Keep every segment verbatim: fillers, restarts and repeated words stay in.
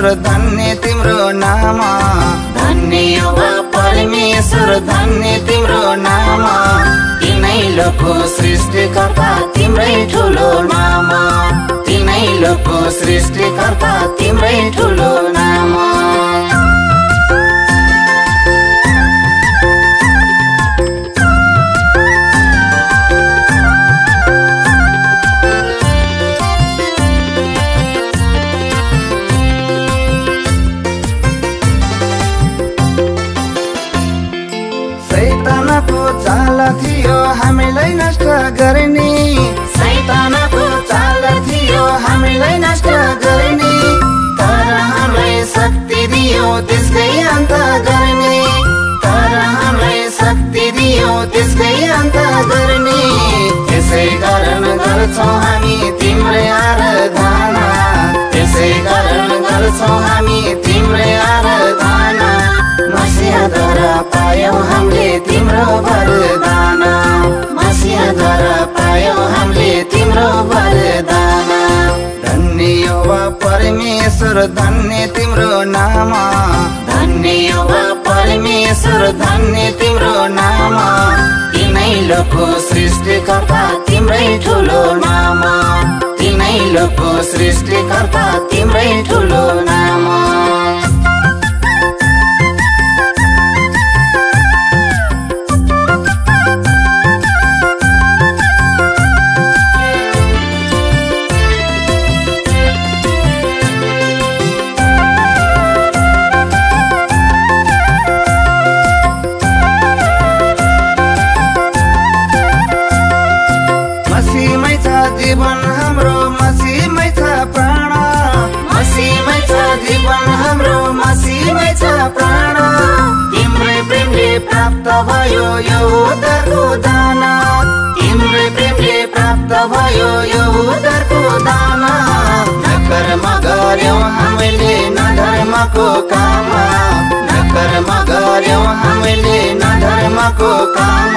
परमेश्वर धन्य तिम्रो नाम, धन्य यहोवा परमेश्वर धन्य तिम्रो नाम, तिनै लोको सृष्टिकर्ता तिम्रै ठुलो नाम, तिनै लोको सृष्टिकर्ता तिम्रै ठुलो नाम। चाल थियो हामीलाई नष्ट गर्ने, शैतानको चाल थियो हामीलाई नष्ट गर्ने, तर हामीलाई शक्ति दियो त्यसकै अन्त गर्ने, तर हामीलाई शक्ति दियो त्यसकै अन्त गर्ने। त्यसै कारण गर्छौँ हामी तिम्रै आराधना, त्यसै कारण गर्छौँ हामी तिम्रै आराधना, मसीहद्वारा पायौँ हामीले तिम्रो वरदान, मसीहद्वारा पायौँ हामीले तिम्रो वरदान। धन्य यहोवा परमेश्वर धन्य तिम्रो नाम, धन्य यहोवा परमेश्वर धन्य तिम्रो नाम, तिनै लोको सृष्टिकर्ता तिम्रै ठुलो नाम, तिनै लोको सृष्टिकर्ता तिम्रै ठुलो नाम। जीवन हाम्रो मसीहमै छ प्राण, मसीहमै छ जीवन हाम्रो मसीहमै छ प्राण, तिम्रै प्रेमले प्राप्त भयो यो उद्धारको दान, तिम्रै प्रेमले प्राप्त भयो यो उद्धारको दान। न कर्म गर्यौं हामीले न धर्मको काम, न कर्म गर्यौं हामीले न धर्मको काम,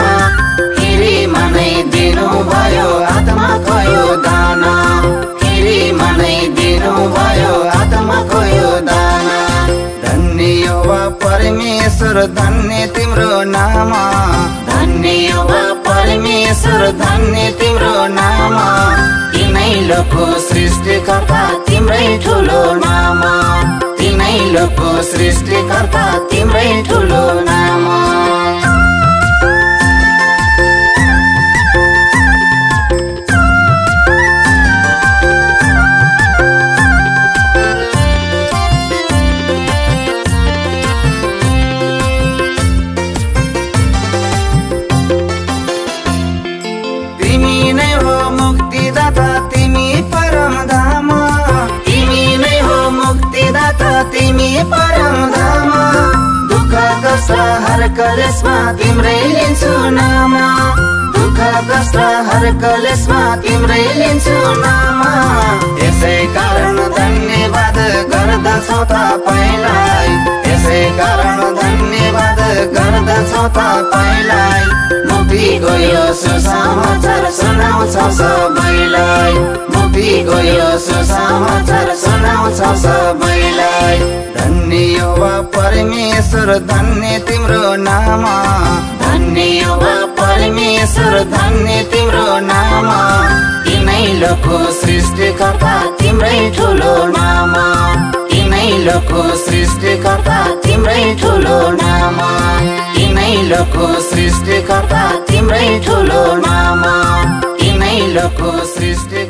फ्रीमा नै दिनु भयो आत्माको यो दान, फ्रीमा नै दिनु भयो आत्माको यो दान। धन्य यहोवा परमेश्वर धन्य तिम्रो नाम, धन्य यहोवा परमेश्वर धन्य तिम्रो नाम, तिनै लोको सृष्टिकर्ता तिम्रै ठुलो नाम, तिनै लोको सृष्टिकर्ता तिम्रै ठुलो नाम। तिमी परम धाम, दुःख कष्ट हर कलेसमा तिम्रै लिन्छु नाम, दुःख कष्ट हर कलेसमा तिम्रै लिन्छु नाम। यसै कारण धन्यवाद गर्दछौ तपाईलाई, यसै कारण धन्यवाद गर्दछौ तपाईलाई, मुक्ति गयो सुसमाचार सुनाउँछौ सबैलाई, मुक्ति गयो सुसमाचार सुनाउँछौ सबैलाई। धन्य यहोवा परमेश्वर धन्य तिम्रो नाम, धन्य यहोवा परमेश्वर धन्य तिम्रो नाम, तिनै लोको सृष्टिकर्ता तिम्रै ठुलो नाम, तिनै लोको सृष्टिकर्ता तिम्रै ठुलो नाम, तिनै लोको सृष्टिकर्ता तिम्रै ठुलो नाम, तिनै लोको सृष्टि